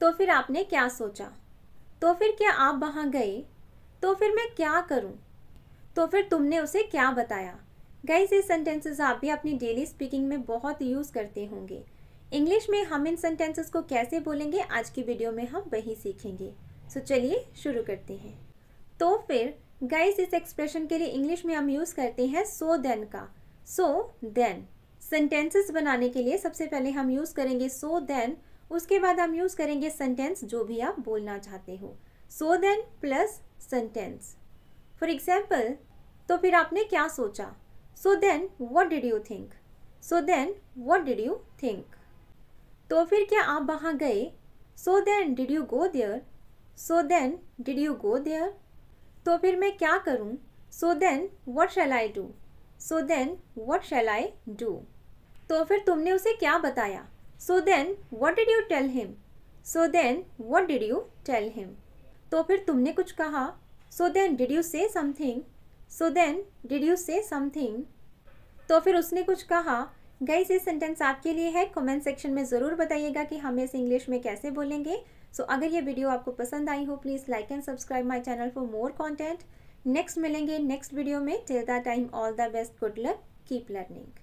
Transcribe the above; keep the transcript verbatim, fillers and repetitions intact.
तो फिर आपने क्या सोचा? तो फिर क्या आप वहाँ गए? तो फिर मैं क्या करूँ? तो फिर तुमने उसे क्या बताया? गाइस, ये सेंटेंसेस आप भी अपनी डेली स्पीकिंग में बहुत यूज़ करते होंगे। इंग्लिश में हम इन सेंटेंसेस को कैसे बोलेंगे, आज की वीडियो में हम वही सीखेंगे। सो चलिए शुरू करते हैं। तो फिर गाइस, इस एक्सप्रेशन के लिए इंग्लिश में हम यूज़ करते हैं सो देन का। सो देन सेंटेंसेस बनाने के लिए सबसे पहले हम यूज़ करेंगे सो देन, उसके बाद हम यूज़ करेंगे सेंटेंस जो भी आप बोलना चाहते हो। So then plus sentence. For example, तो फिर आपने क्या सोचा? So then what did you think? So then what did you think? तो फिर क्या आप वहाँ गए? So then did you go there? So then did you go there? तो फिर मैं क्या करूँ? So then what shall I do? So then what shall I do? तो फिर तुमने उसे क्या बताया? So then what did you tell him? So then what did you tell him? तो फिर तुमने कुछ कहा? So then did you say something? So then did you say something? तो फिर उसने कुछ कहा। गाइस, ये सेंटेंस आपके लिए है। कमेंट सेक्शन में ज़रूर बताइएगा कि हम इसे इंग्लिश में कैसे बोलेंगे। सो so, अगर ये वीडियो आपको पसंद आई हो, please like and subscribe my channel for more content. Next मिलेंगे नेक्स्ट वीडियो में। Till that time, all the best, good luck, keep learning.